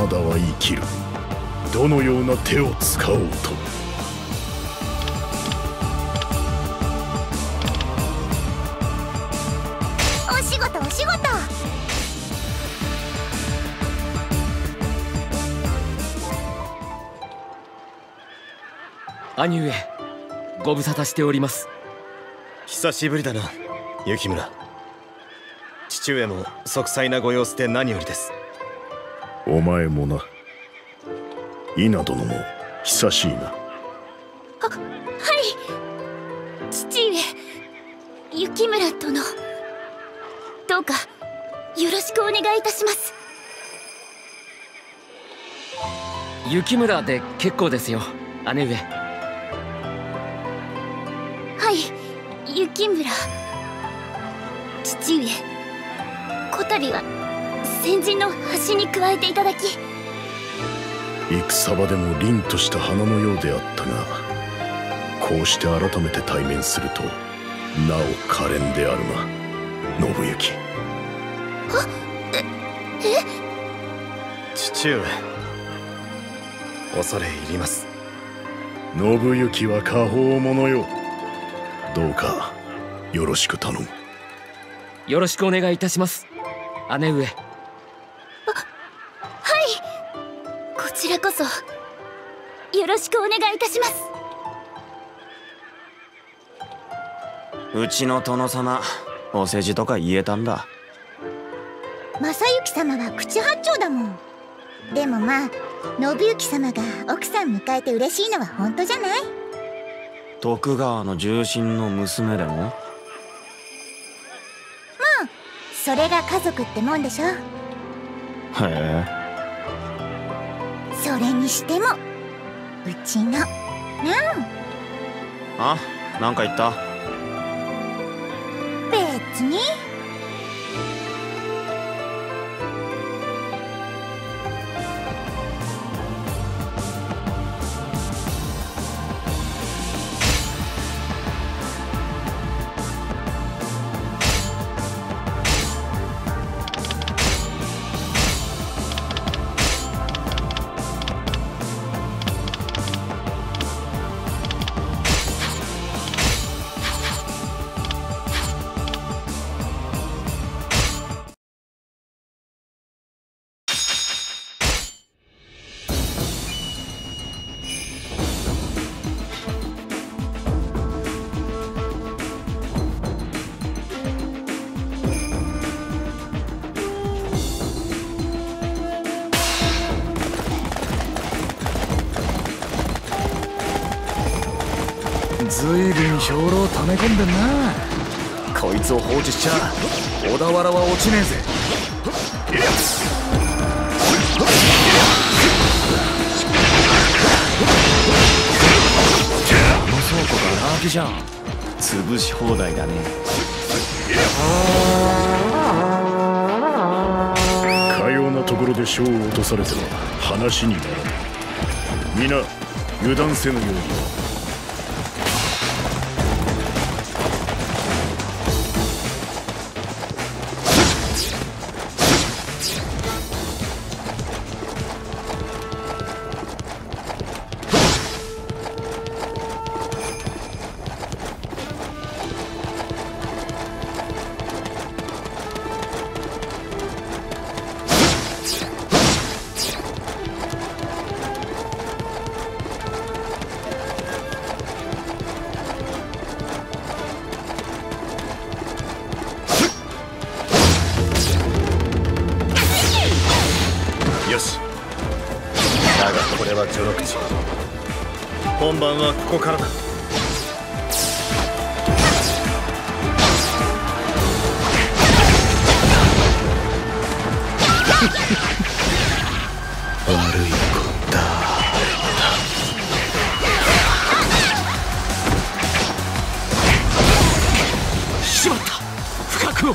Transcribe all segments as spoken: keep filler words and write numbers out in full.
真田は生きる。どのような手を使おうと。お仕事お仕事。兄上、ご無沙汰しております。久しぶりだな、雪村。父上も息災なご様子で何よりです。お前もな。稲殿も久しいな。あ、はい。父上、雪村殿、どうかよろしくお願いいたします。雪村で結構ですよ、姉上。はい、雪村。父上、こたびは先人の端に加えていただき、戦場でも凛とした花のようであったが、こうして改めて対面するとなお可憐であるな、信行。はっ、ええ父上、恐れ入ります。信行は果報者よ、どうかよろしく頼む。よろしくお願いいたします、姉上。こちらこそよろしくお願いいたします。うちの殿様、お世辞とか言えたんだ。正行様は口八丁だもん。でもまあ、信行様が奥さん迎えて嬉しいのは本当じゃない？徳川の重臣の娘でも？まあ、それが家族ってもんでしょ。へえ。それにしてもうちのなあ。あ、なんか言った？別に。ずいぶん兵糧溜め込んでんな。こいつを放置しちゃ小田原は落ちねえぜ。あの倉庫が穴開きじゃん。潰し放題だね。かようなところで将を落とされては話にならない。皆油断せぬように。本番はここからだ。悪い子だ。しまった、不覚を。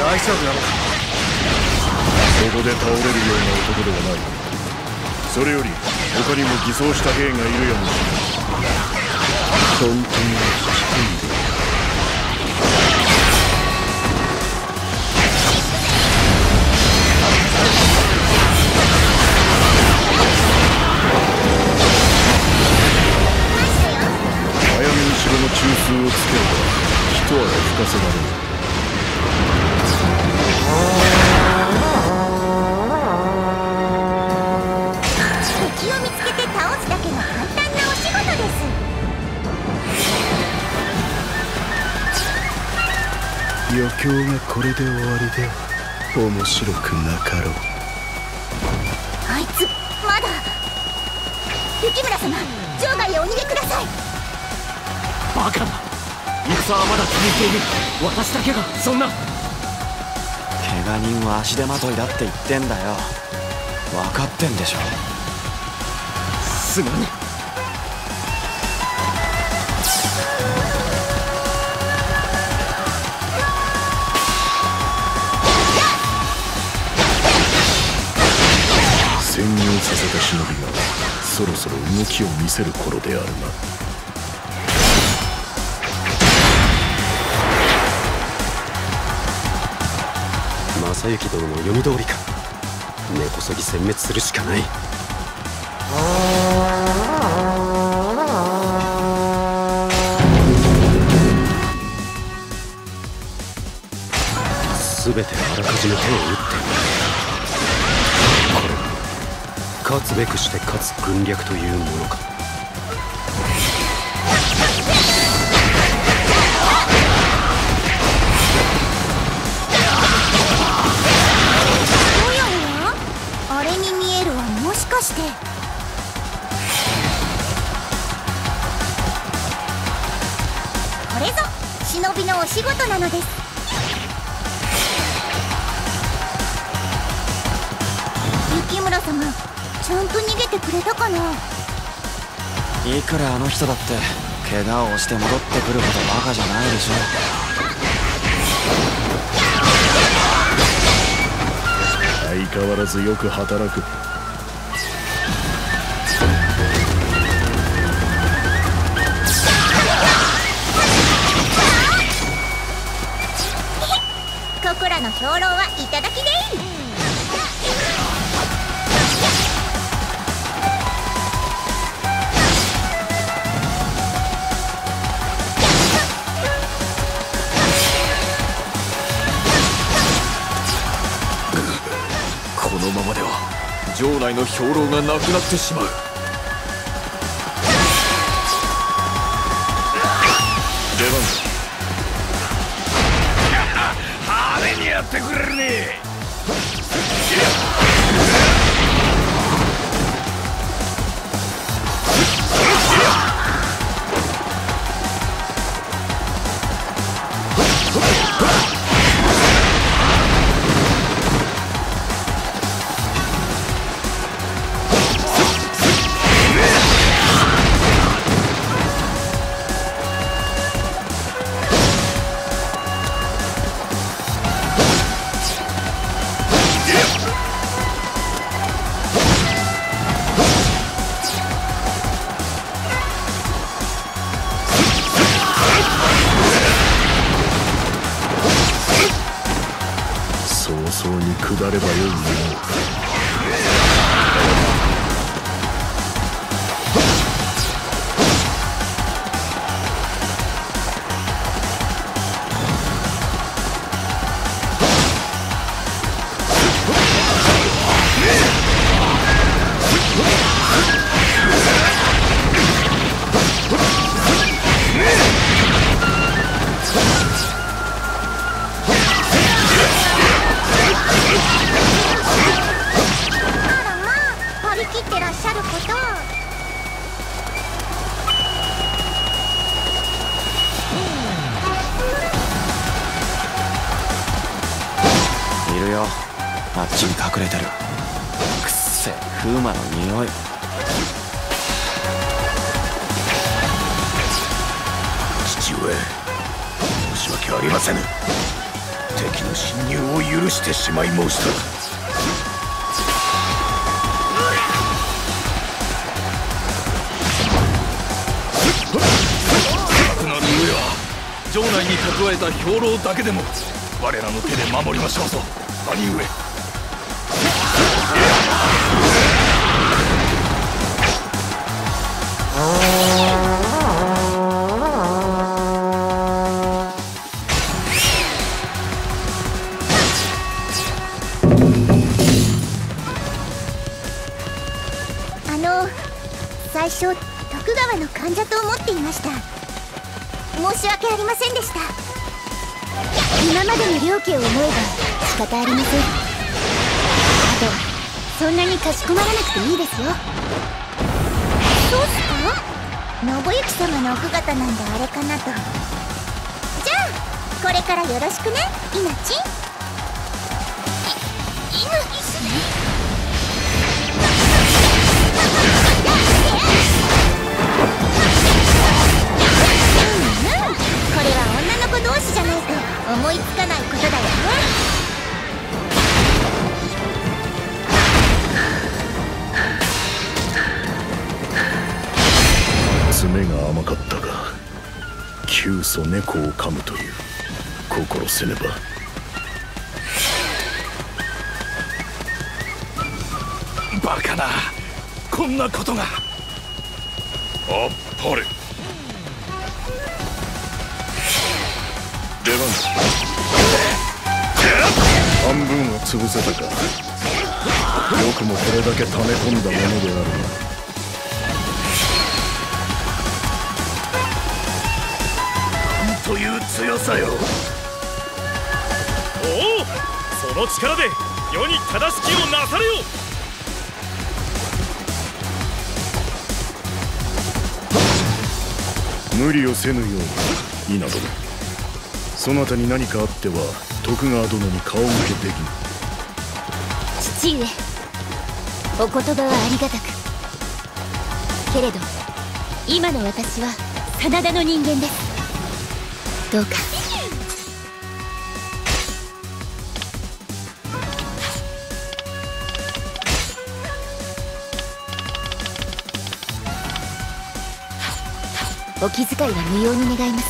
大丈夫なのか？そこで倒れるような男ではない。それより他にも偽装した兵がいるやもしれない。本当に引き込んでいる。余興がこれで終わりで面白くなかろう。あいつまだ。雪村様、場外へお逃げください。バカだ、戦はまだ続いている。私だけがそんな。怪我人は足手まといだって言ってんだよ。分かってんでしょ。すまね。潜入させた忍びがそろそろ動きを見せる頃であるな。正行殿の読み通りか。根こそぎ殲滅するしかない。全てあらかじめ手を打っている。勝つべくして勝つ軍略というものか。おやおや、あれに見えるはもしかして。これぞ忍びのお仕事なのです。雪村様、ちゃんと逃げてくれたかな。いくらあの人だって怪我をして戻ってくることバカじゃないでしょ。相変わらずよく働く。ここらの兵糧はいただきでい。このままでは城内の兵糧がなくなってしまう。出番だ。あれにやってくれるね。下ればよいの。あっちに隠れてる。くっせ、クマの匂い。父上、申し訳ありませぬ。敵の侵入を許してしまい申した。策のに上は城内に蓄えた兵糧だけでも我らの手で守りましょうぞ、兄上。最初、徳川の患者と思っていました。申し訳ありませんでした。今までの良家を思えば仕方ありません。あとそんなにかしこまらなくていいですよ。そうっすか？信行様の奥方なんであれかなと。じゃあこれからよろしくね、イナチン。い、イナチスね。これは女の子同士じゃないと思いつかないことだよね。爪が甘かったが窮鼠猫を噛むという心せねば。バカな、こんなことが。あっぱれ。半分を潰せたか。よくもこれだけ溜め込んだものであるな。という強さよ。おお、その力で世に正しきをなされよ。無理をせぬように、稲殿。そなたに何かあっては徳川殿に顔向けできぬ。父上、お言葉はありがたく、けれど今の私は真田の人間です。どうかお気遣いは無用に願います。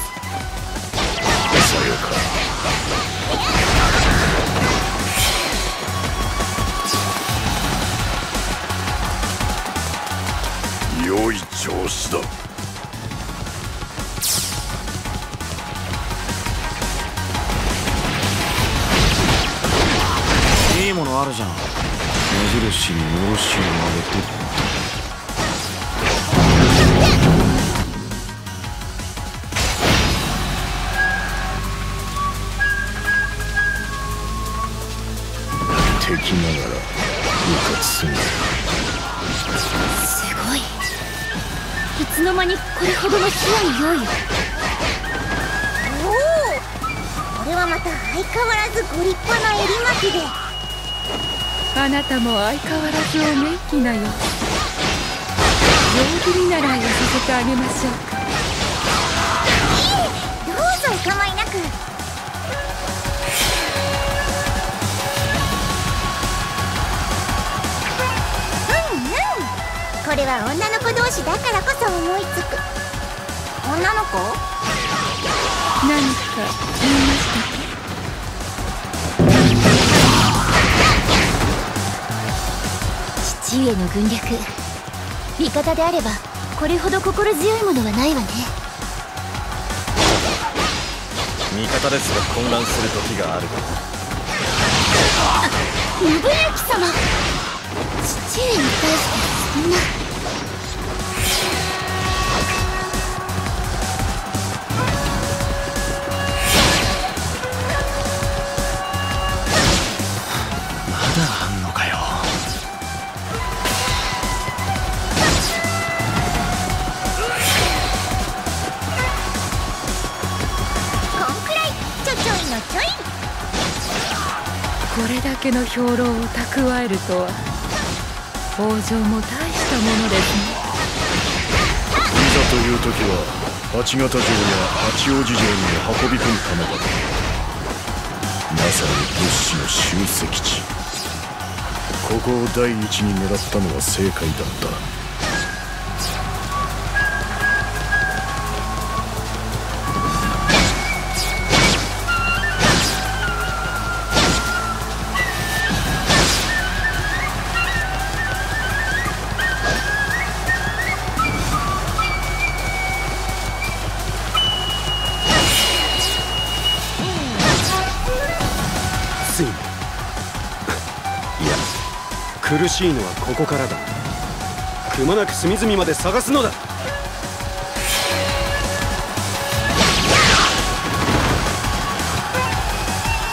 良い調子だ。いいものあるじゃん。目印に用心をあげて。敵ながら迂闊する。すごい、いつの間にこれほどの強い用意。おお、これはまた相変わらずご立派な襟巻きで。あなたも相変わらずお元気なよ。上手になら寄せてあげましょうか。いいえ、どうぞお構いなく。これは女の子同士だからこそ思いつく。女の子？何か言いましたか？父上の軍略、味方であればこれほど心強いものはないわね。味方ですが混乱する時があるから。あ、信行様、父上に対してそんな。これだけの兵糧を蓄えるとは北条も大したものですね。いざという時は八ヶ田城や八王子城に運び込むためだ。まさに物資の集積地。ここを第一に狙ったのは正解だった。苦しいのはここからだ。くまなく隅々まで探すのだ。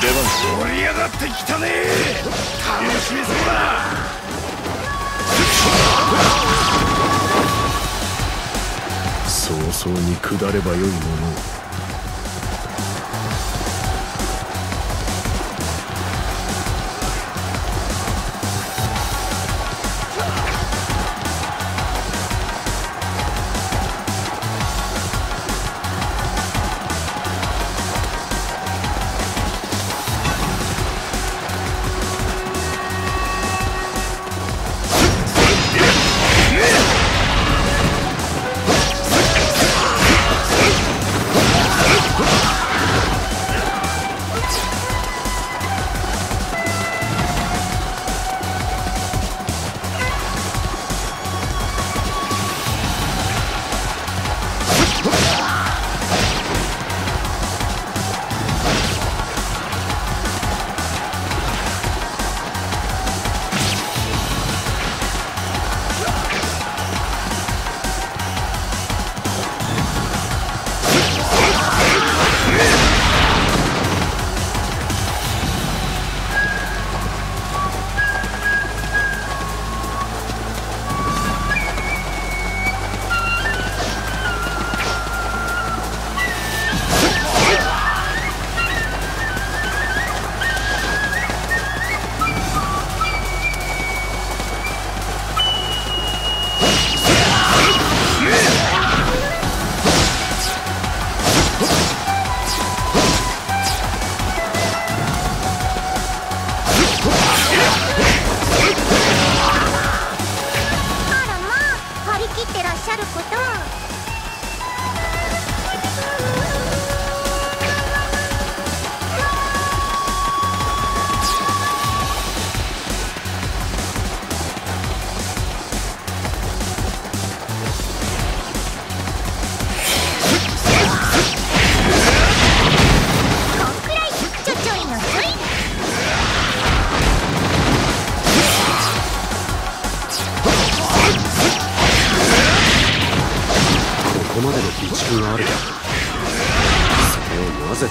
出番。盛り上がってきたね。楽しみそうだ。早々に下ればよいものを。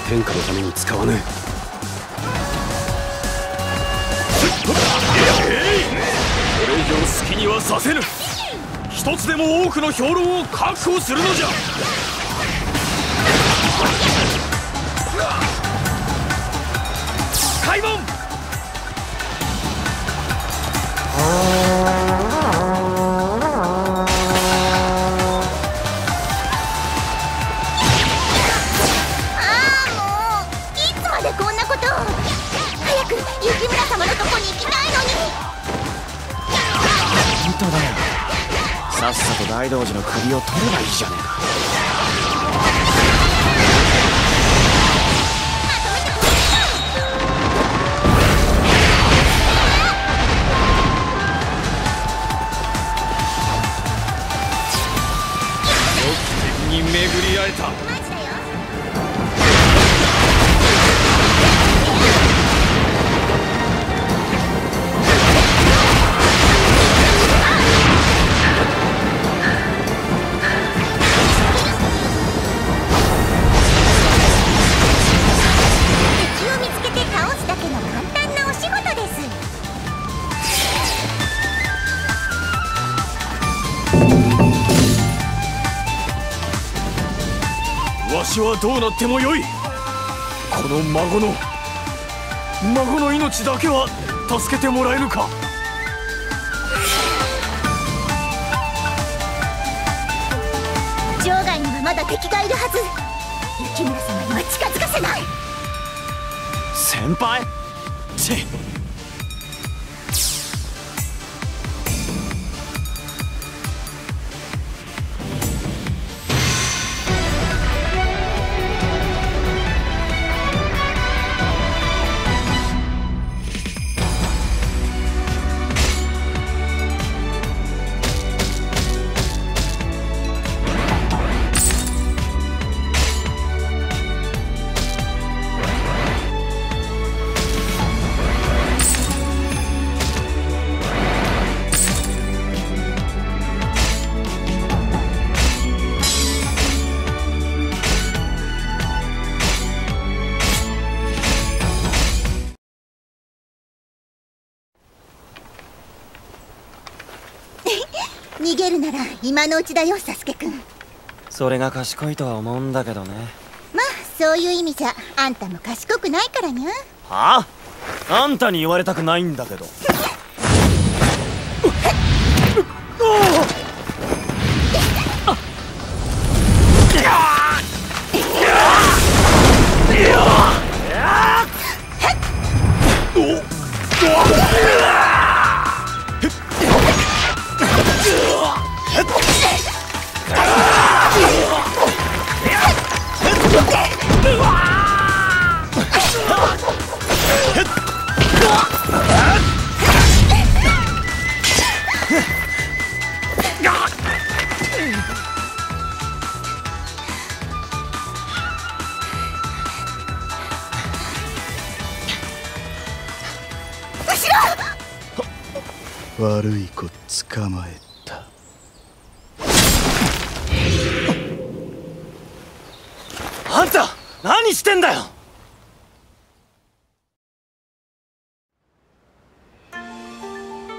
天下のために使わねえ。 これ以上好きにはさせぬ。一つでも多くの兵糧を確保するのじゃ。開門。さっさと大道寺の首を取ればいいじゃねえか。よく敵に巡り合えた。 はどうなってもよい。この孫の孫の命だけは助けてもらえるか。城外にはまだ敵がいるはず。雪村様には近づかせない。先輩、チッ。るなら今のうちだよ、サスケくん。それが賢いとは思うんだけどね。まあそういう意味じゃあんたも賢くないからにゃ。はあ？あんたに言われたくないんだけど。悪い子捕まえた。あんた何してんだよ。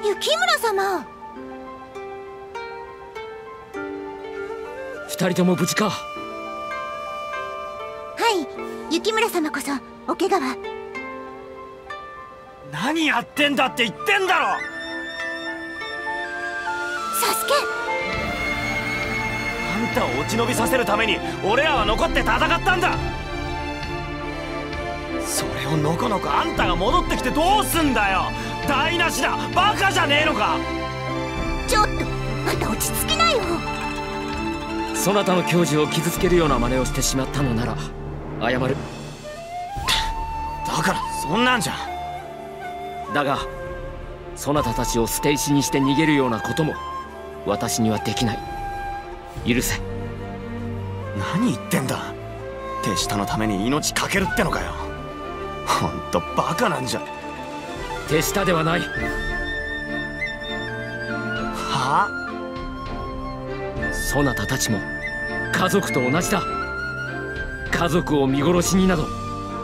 雪村様、二人とも無事か。はい、雪村様こそお怪我は。何やってんだって言ってんだろ。サスケ、あんたを落ち延びさせるために俺らは残って戦ったんだ。それをのこのこあんたが戻ってきてどうすんだよ。台無しだ。バカじゃねえのか。ちょっとあんた落ち着きないよ。そなたの矜持を傷つけるような真似をしてしまったのなら謝る。だからそんなんじゃ。だがそなたたちを捨て石にして逃げるようなことも私にはできない。許せ。何言ってんだ。手下のために命かけるってのかよ。ほんとバカなんじゃ。手下ではない。はあ？そなたたちも家族と同じだ。家族を見殺しになど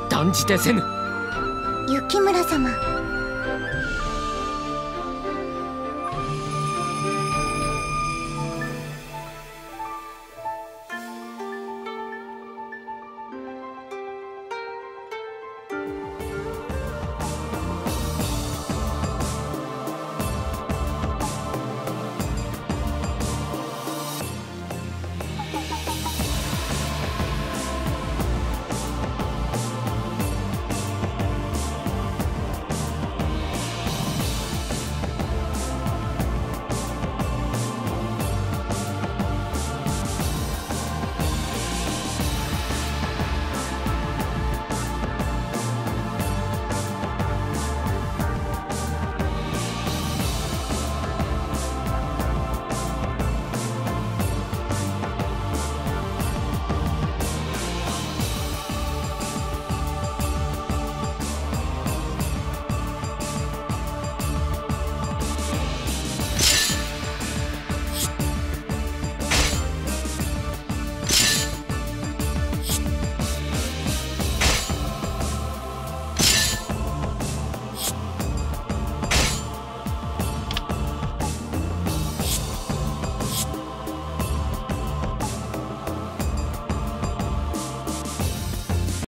断じてせぬ。雪村様。